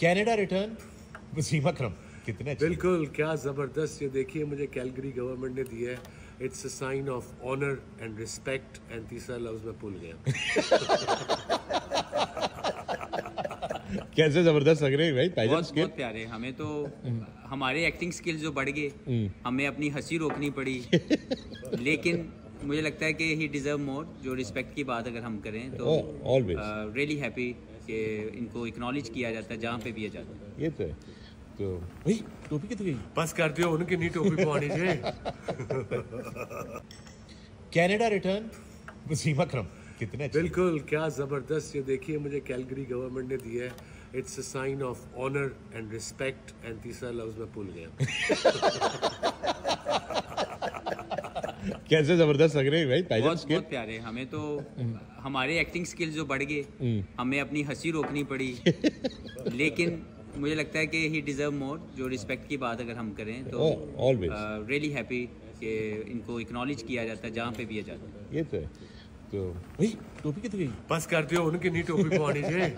Canada return Wasim अकरम, कितने बिल्कुल, क्या ज़बरदस्त। ये देखिए मुझे कैलगरी गवर्नमेंट ने दिया है, it's a sign of honour and respect, and तीसरा लफ्ज में भूल गया। कैसे ज़बरदस्त लग रहे हैं भाई, बहुत प्यारे। हमें तो हमारे एक्टिंग स्किल्स जो बढ़ गए, हमें अपनी हंसी रोकनी पड़ी, लेकिन मुझे लगता है कि ही डिजर्व मोर। जो रिस्पेक्ट की बात अगर हम करें तो रियली हैप्पी कि इनको एक्नॉलेज किया जाता है जहाँ पे भी जाता है। ये तो है। तो भाई टोपी कितनी गई, बस कर दियो उनकी, नहीं टोपी पानी चाहिए। कनाडा रिटर्न वसीम अकरम, कितने बिल्कुल, क्या ज़बरदस्त। ये देखिए मुझे कैलगरी गवर्नमेंट ने दिया है, it's a sign of honour and respect, and तीसरा लफ्ज में भूल गया। कैसे ज़बरदस्त लग रहे हैं भाई, बहुत प्यारे। हमें तो हमारे एक्टिंग स्किल्स जो बढ़ गए, हमें अपनी हंसी रोकनी पड़ी, लेकिन मुझे लगता है कि ही डिजर्व मोर। जो रिस्पेक्ट की बात अगर हम करें तो रियली हैप्पी कि इनको एक्नॉलेज किया जाता है जहाँ पे भी जाता है। ये तो है। तो भाई टोपी कितनी गई, बस कर दियो उनकी, नहीं टोपी पानी चाहिए।